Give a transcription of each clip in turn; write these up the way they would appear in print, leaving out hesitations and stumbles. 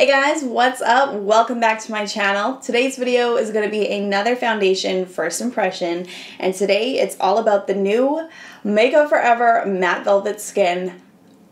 Hey guys, what's up? Welcome back to my channel. Today's video is going to be another foundation first impression, and today it's all about the new Makeup Forever Matte Velvet Skin.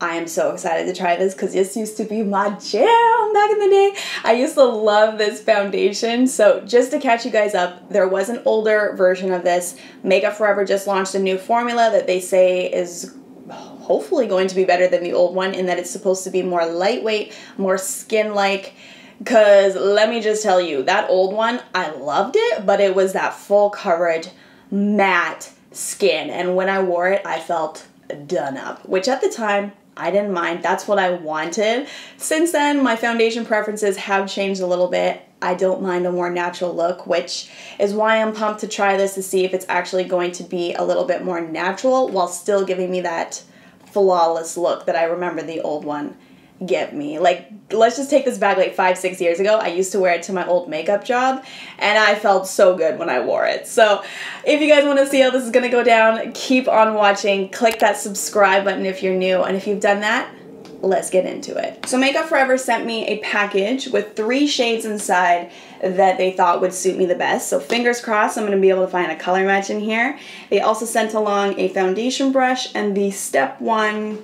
I am so excited to try this because this used to be my jam back in the day. I used to love this foundation. So just to catch you guys up, there was an older version of this. Makeup Forever just launched a new formula that they say is hopefully going to be better than the old one, in that it's supposed to be more lightweight, more skin-like. Because let me just tell you, that old one, I loved it, but it was that full coverage matte skin. And when I wore it, I felt done up, which at the time, I didn't mind. That's what I wanted. Since then, my foundation preferences have changed a little bit. I don't mind a more natural look, which is why I'm pumped to try this to see if it's actually going to be a little bit more natural while still giving me that flawless look that I remember the old one give me. Like, let's just take this back like 5-6 years ago. I used to wear it to my old makeup job and I felt so good when I wore it. So if you guys want to see how this is going to go down, keep on watching. Click that subscribe button if you're new, and if you've done that, let's get into it. So Makeup Forever sent me a package with 3 shades inside that they thought would suit me the best. So fingers crossed I'm going to be able to find a color match in here. They also sent along a foundation brush and the Step 1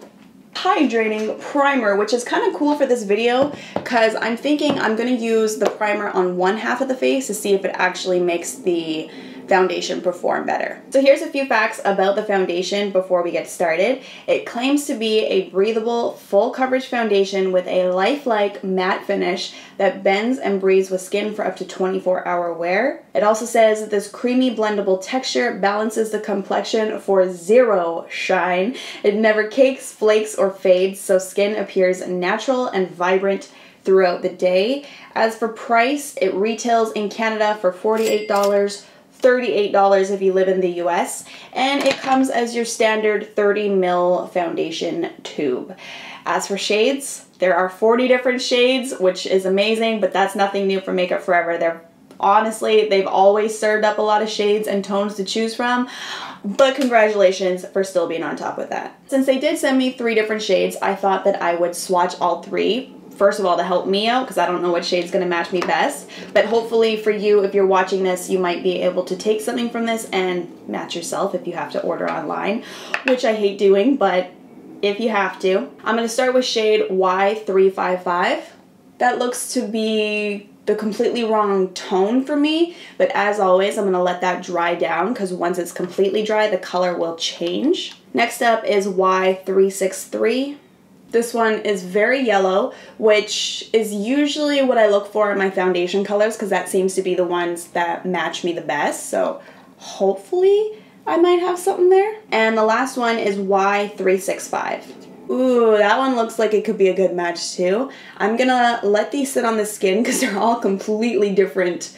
hydrating primer, which is kind of cool for this video because I'm thinking I'm going to use the primer on one half of the face to see if it actually makes the foundation perform better. So here's a few facts about the foundation before we get started. It claims to be a breathable, full coverage foundation with a lifelike matte finish that bends and breathes with skin for up to 24-hour wear. It also says that this creamy, blendable texture balances the complexion for zero shine. It never cakes, flakes, or fades, so skin appears natural and vibrant throughout the day. As for price, it retails in Canada for $48, $38 if you live in the US, and it comes as your standard 30 ml foundation tube. As for shades, there are 40 different shades, which is amazing, but that's nothing new for Makeup Forever. Honestly, they've always served up a lot of shades and tones to choose from, but congratulations for still being on top with that. Since they did send me 3 different shades, I thought that I would swatch all 3. First of all, to help me out, because I don't know what shade's going to match me best. But hopefully for you, if you're watching this, you might be able to take something from this and match yourself if you have to order online, which I hate doing, but if you have to. I'm going to start with shade Y355. That looks to be the completely wrong tone for me, but as always, I'm going to let that dry down, because once it's completely dry, the color will change. Next up is Y363. This one is very yellow, which is usually what I look for in my foundation colors, because that seems to be the ones that match me the best. So hopefully I might have something there. And the last one is Y365. Ooh, that one looks like it could be a good match too. I'm gonna let these sit on the skin because they're all completely different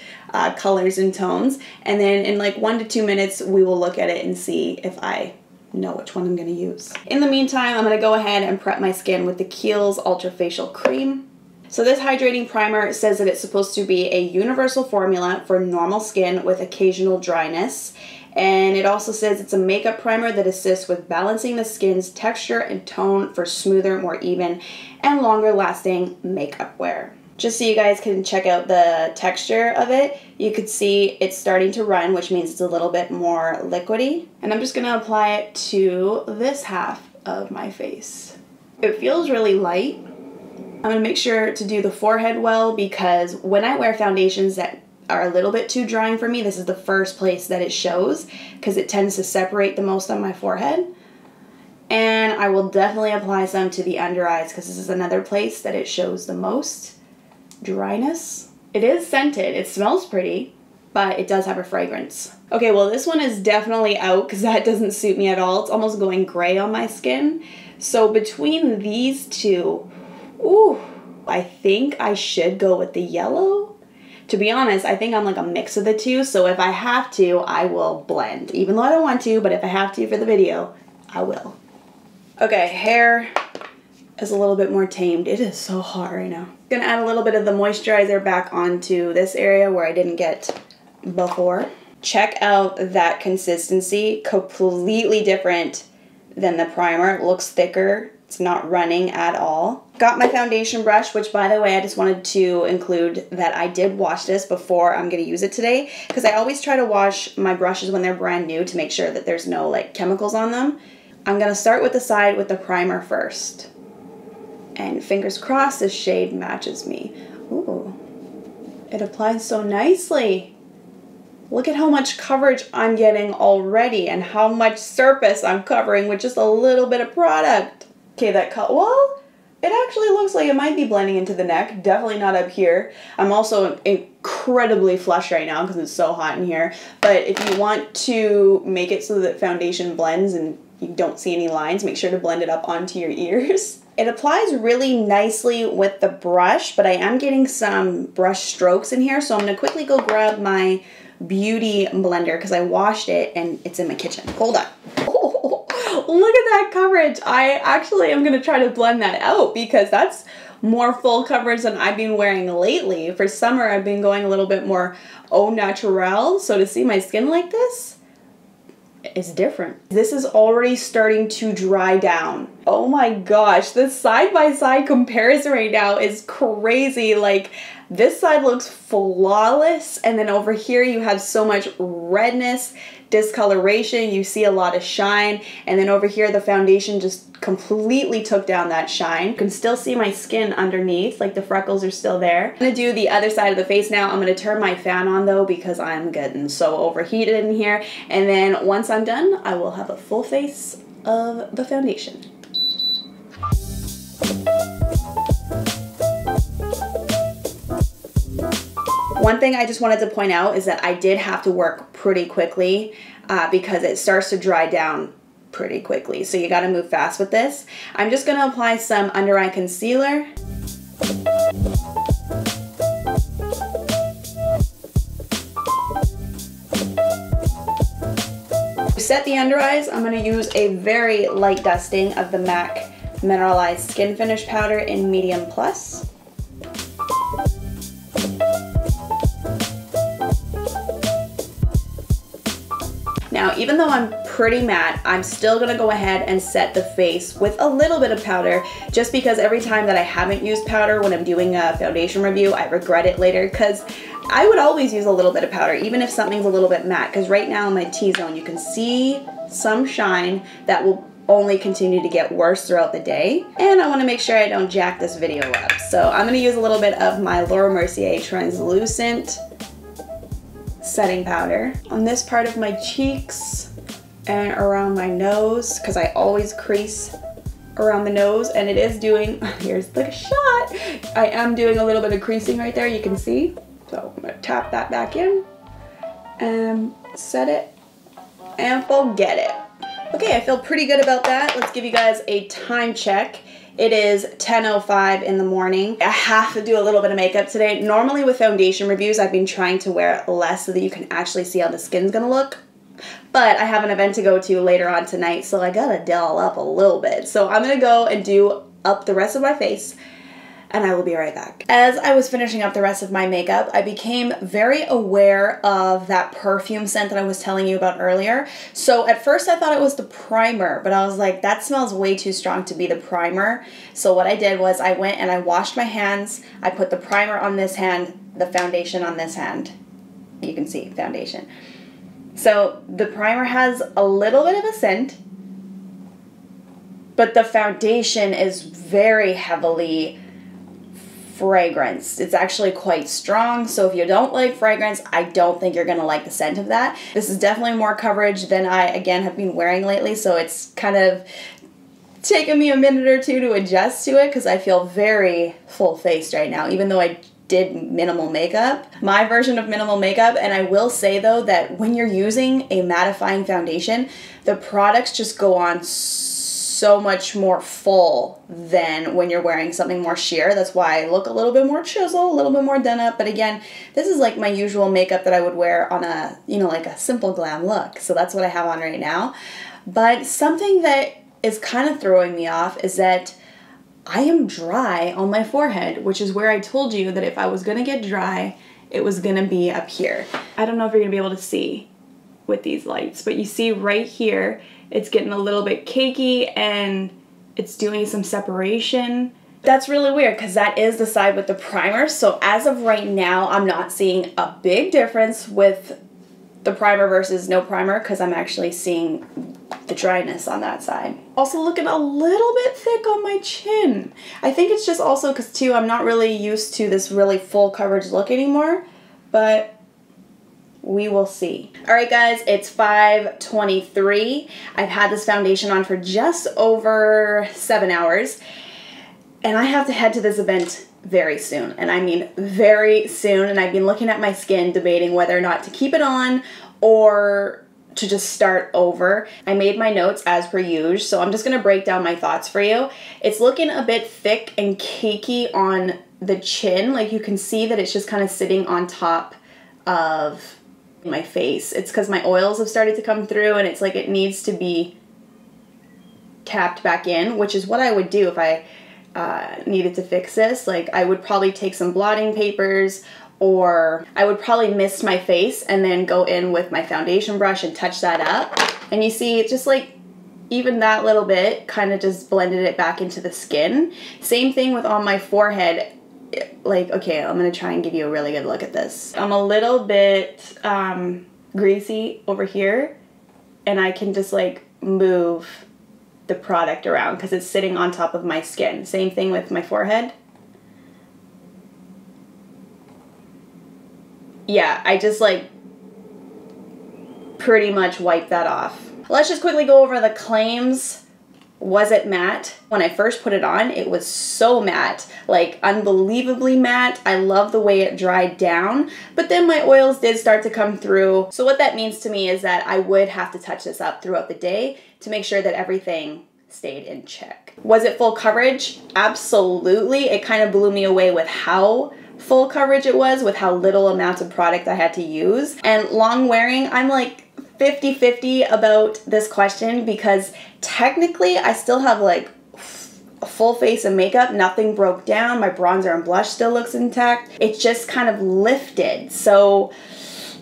colors and tones. And then in like 1 to 2 minutes, we will look at it and see if I know which one I'm going to use. In the meantime, I'm going to go ahead and prep my skin with the Kiehl's Ultra Facial Cream. So this hydrating primer says that it's supposed to be a universal formula for normal skin with occasional dryness, and it also says it's a makeup primer that assists with balancing the skin's texture and tone for smoother, more even, and longer lasting makeup wear. Just so you guys can check out the texture of it, you could see it's starting to run, which means it's a little bit more liquidy. And I'm just gonna apply it to this half of my face. It feels really light. I'm gonna make sure to do the forehead well, because when I wear foundations that are a little bit too drying for me, this is the first place that it shows, because it tends to separate the most on my forehead. And I will definitely apply some to the under eyes, because this is another place that it shows the most dryness. It is scented, it smells pretty, but it does have a fragrance. Okay, well this one is definitely out because that doesn't suit me at all. It's almost going gray on my skin. So between these two, ooh, I think I should go with the yellow. To be honest, I think I'm like a mix of the two, so if I have to, I will blend. Even though I don't want to, but if I have to for the video, I will. Okay, hair is a little bit more tamed. It is so hot right now. Gonna add a little bit of the moisturizer back onto this area where I didn't get before. Check out that consistency. Completely different than the primer. It looks thicker It's not running at all. Got my foundation brush, which by the way, I just wanted to include that I did wash this before I'm gonna use it today, because I always try to wash my brushes when they're brand new to make sure that there's no like chemicals on them. I'm gonna start with the side with the primer first. And fingers crossed this shade matches me. Ooh, it applies so nicely. Look at how much coverage I'm getting already and how much surface I'm covering with just a little bit of product. Okay, that color, well, it actually looks like it might be blending into the neck, definitely not up here. I'm also incredibly flush right now because it's so hot in here, but if you want to make it so that foundation blends and you don't see any lines, make sure to blend it up onto your ears. It applies really nicely with the brush, but I am getting some brush strokes in here, so I'm gonna quickly go grab my Beauty Blender because I washed it and it's in my kitchen. Hold on. Look at that coverage. I actually am gonna try to blend that out because that's more full coverage than I've been wearing lately. For summer, I've been going a little bit more au naturel, so to see my skin like this, it's different. This is already starting to dry down. Oh my gosh, this side-by-side comparison right now is crazy. Like, this side looks flawless, and then over here you have so much redness, discoloration, you see a lot of shine, and then over here the foundation just completely took down that shine. You can still see my skin underneath, like the freckles are still there. I'm gonna do the other side of the face now. I'm gonna turn my fan on though because I'm getting so overheated in here, and then once I'm done, I will have a full face of the foundation. One thing I just wanted to point out is that I did have to work pretty quickly because it starts to dry down pretty quickly. So you gotta move fast with this. I'm just gonna apply some under eye concealer. To set the under eyes, I'm gonna use a very light dusting of the MAC Mineralize Skin Finish Powder in Medium Plus. Now, even though I'm pretty matte, I'm still gonna go ahead and set the face with a little bit of powder, just because every time that I haven't used powder when I'm doing a foundation review, I regret it later, because I would always use a little bit of powder, even if something's a little bit matte, because right now in my T-zone, you can see some shine that will only continue to get worse throughout the day. And I wanna make sure I don't jack this video up. So I'm gonna use a little bit of my Laura Mercier Translucent setting powder on this part of my cheeks and around my nose, because I always crease around the nose, and it is doing, here's the shot, I am doing a little bit of creasing right there, you can see. So I'm gonna tap that back in and set it and forget it. Okay, I feel pretty good about that. Let's give you guys a time check. It is 10:05 in the morning. I have to do a little bit of makeup today. Normally with foundation reviews, I've been trying to wear less so that you can actually see how the skin's gonna look. But I have an event to go to later on tonight, so I gotta doll up a little bit. So I'm gonna go and do up the rest of my face, and I will be right back. As I was finishing up the rest of my makeup, I became very aware of that perfume scent that I was telling you about earlier. So at first I thought it was the primer, but I was like, that smells way too strong to be the primer. So what I did was I went and I washed my hands. I put the primer on this hand, the foundation on this hand. You can see foundation. So the primer has a little bit of a scent, but the foundation is very heavily fragranced. It's actually quite strong, so if you don't like fragrance, I don't think you're gonna like the scent of that. This is definitely more coverage than I, again, have been wearing lately, so it's kind of taken me a minute or two to adjust to it because I feel very full-faced right now, even though I did minimal makeup. My version of minimal makeup, and I will say though that when you're using a mattifying foundation, the products just go on so much more full than when you're wearing something more sheer. That's why I look a little bit more chiseled, a little bit more done up. But again, this is like my usual makeup that I would wear on a, you know, like a simple glam look. So that's what I have on right now. But something that is kind of throwing me off is that I am dry on my forehead, which is where I told you that if I was gonna get dry, it was gonna be up here. I don't know if you're gonna be able to see with these lights, but you see right here, it's getting a little bit cakey and it's doing some separation. That's really weird because that is the side with the primer. So as of right now, I'm not seeing a big difference with the primer versus no primer because I'm actually seeing the dryness on that side. Also looking a little bit thick on my chin. I think it's just also because too, I'm not really used to this really full coverage look anymore, but we will see. All right guys, it's 5:23. I've had this foundation on for just over 7 hours. And I have to head to this event very soon, and I mean very soon, and I've been looking at my skin debating whether or not to keep it on or to just start over. I made my notes as per usual, so I'm just gonna break down my thoughts for you. It's looking a bit thick and cakey on the chin, like you can see that it's just kind of sitting on top of my face. It's because my oils have started to come through, and it's like it needs to be tapped back in, which is what I would do if I needed to fix this. Like I would probably take some blotting papers, or I would probably mist my face and then go in with my foundation brush and touch that up. And you see it's just like even that little bit kind of just blended it back into the skin. Same thing with on my forehead. Like, okay, I'm gonna try and give you a really good look at this. I'm a little bit greasy over here, and I can just like move the product around because it's sitting on top of my skin. Same thing with my forehead. Yeah, I just like pretty much wipe that off. Let's just quickly go over the claims. Was it matte? When I first put it on, it was so matte, like unbelievably matte. I love the way it dried down, but then my oils did start to come through. So what that means to me is that I would have to touch this up throughout the day to make sure that everything stayed in check. Was it full coverage? Absolutely. It kind of blew me away with how full coverage it was, with how little amounts of product I had to use. And long wearing, I'm like 50-50 about this question because technically I still have like a full face of makeup. Nothing broke down. My bronzer and blush still looks intact. It just kind of lifted. So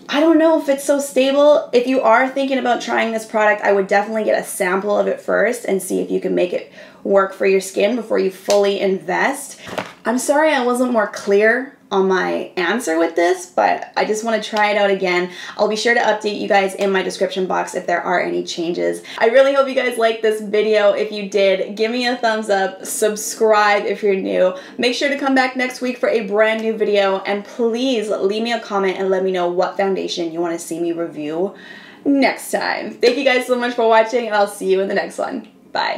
I don't know if it's so stable. If you are thinking about trying this product, I would definitely get a sample of it first and see if you can make it work for your skin before you fully invest. I'm sorry I wasn't more clear on my answer with this, but I just want to try it out again. I'll be sure to update you guys in my description box if there are any changes. I really hope you guys liked this video. If you did, give me a thumbs up, subscribe if you're new. Make sure to come back next week for a brand new video, and please leave me a comment and let me know what foundation you want to see me review next time. Thank you guys so much for watching, and I'll see you in the next one. Bye.